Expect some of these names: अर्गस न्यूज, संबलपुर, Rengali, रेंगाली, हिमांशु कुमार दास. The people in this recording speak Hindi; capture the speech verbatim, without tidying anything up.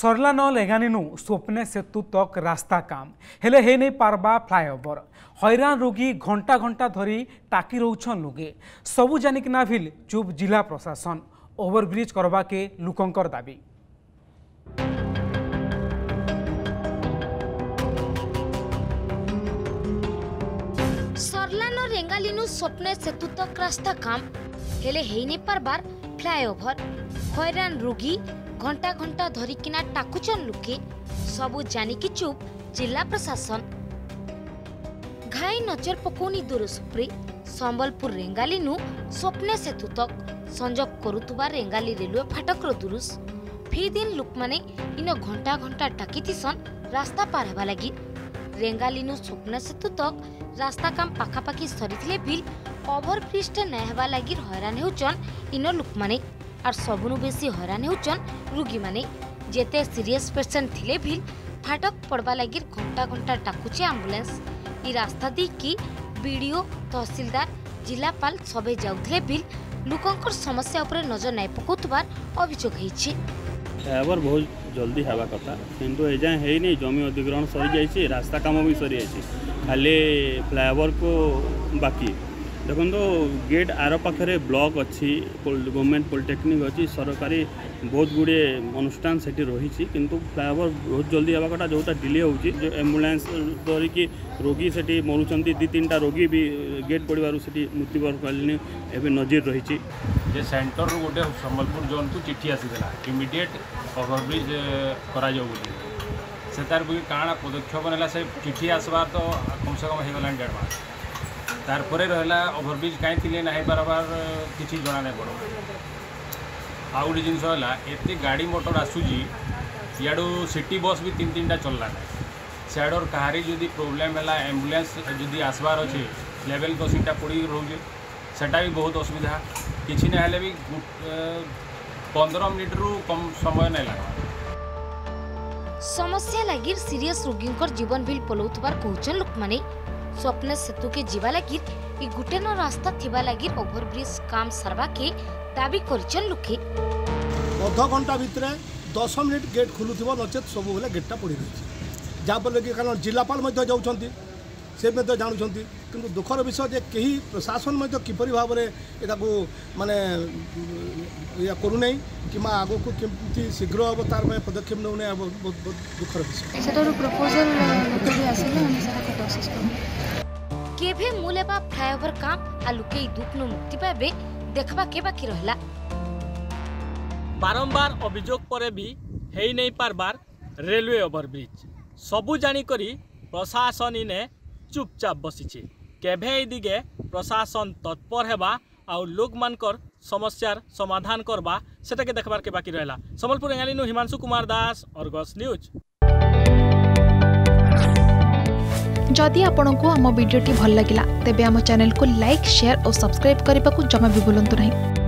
सरला न लेगानीनु स्वप्ने सेतु तक रास्ता काम हेले हे नहीं पारबा फ्लायओवर हैरान रोगी घंटा घंटा धरी ताकि रोचन लोगे सबू जानिकना भिल चुप जिला प्रशासन ओवरब्रिज करवा के लोकंकर दाबी। सरला न रेंगालीनु स्वप्ने सेतु तक रास्ता काम हेले हे नहीं पारबा फ्लायओवर हैरान रोगी घंटा घंटा धरिकिना टाकुचन लुके सबू जानिकी चुप जिला प्रशासन। घाई नजर पकोनी दूर सुप्रे संबलपुर रेंगाली नु स्वप्ने सेतु तक संजोग करुवा रेंगाली रेलवे फाटक दूरुस फी दिन लुक माने इन घंटा घंटा टाकिथिसन रास्ता पार हेबा लगी। रेंगाली नु स्वप्ने सेतु तक रास्ता काम पाखापाखि सरीथिले बिल ओभरब्रिज न हेबा लगी हैरान हेउचन इन लुक माने और सबुनु बेसी हैरान होचन रोगी माने। जेते सीरियस पेसेंट थिले भी फाटक पड़वा लगी घंटा घंटा टाकुचे एम्बुलेंस। ई रास्ता दी कि बीडीओ तहसीलदार जिलापाल सबे जाउथले भी लोकंकर समस्या ऊपर नजर नै पकोतबार अभियोग हेछि। एवर बहुत जल्दी हेबा कथा किंतु ए जाय हेई नै। जमी अधिग्रहण सरी जायछि, रास्ता काम भी सरी जायछि, खाली फ्लाईओवर को बाकी। देखो तो गेट आर पाखे ब्लॉक अच्छी, गवर्नमेंट पॉलिटेक्निक अच्छी, सरकारी बहुत गुड़े अनुष्ठान से रही किंतु फ्लाईओवर बहुत जल्दी हवा कटा जोटा डिले हो। एम्बुलेंस धरिकी रोगी से मरुंट दी तीन टा रोगी भी गेट पड़वर से मृत्युवरण कले नजर रही। जे सेंटर रू गोटे संबलपुर जोन को चिठी आसाला इमिडिएट ओवरब्रिज कर तार काण पदक्षेप ना से चिठी आसवा तो कम से कम होगा डेढ़ मास तार पर रहा ओभरब्रिज कहीं ना बारबार किसी जना ना पड़ो। आ गए जिनस गाड़ी मोटर आसूँ याडू सिटी बस भी तीन तीन टा चलला सियाडर कहारी जदि प्रोब्लेम है एम्बुलेंस जदि आसबार अच्छे लेवल क्रसिंग पड़ी रोचे सेटा भी बहुत असुविधा किसी ना भी पंद्रह मिनट रु कम समय नहीं लगा। समस्या लगी सीरियस रोगी जीवन बिल पलाउबार कहचन लोक मैंने स्वप्न सेतु के जीवा लगी गुटे न रास्ता थिबा लगी ओभरब्रिज काम सरवा के दाबी करचन लुके। अध घंटा भितर दस मिनट गेट खुलू थो नचेत सब बेले गेटा पड़ी रही जहाँफल कि कारण जिलापाल से जानते कि दुखर विषय जे कहीं प्रशासन किपर भाव में यू मानने करूना कि आग को कमी शीघ्र हम तार पदक्षेप नौना बहुत बहुत दुखर विषय। केभे मुलेबा फ्लाईओवर काम आ लुके दुख नु मुक्ति पाबे देखबा के बाकी रहला। बारंबार अभियोग पर भी हेई नहीं पारबार रेलवे ओवरब्रिज सबू जानी करी प्रशासन इने चुपचाप बसिछे। केभे ई दिगे प्रशासन तत्पर हेबा आउ लोक मानकर समस्यार समाधान करबा सेटा के देखबार के बाकी रहला। संबलपुर रेंगाली नु हिमांशु कुमार दास, अर्गस न्यूज। जदि आपंक आम भिड्टे भल लगा तेब आम चैनल को लाइक, शेयर और सब्सक्राइब करने को जमा भी भूलु नहीं।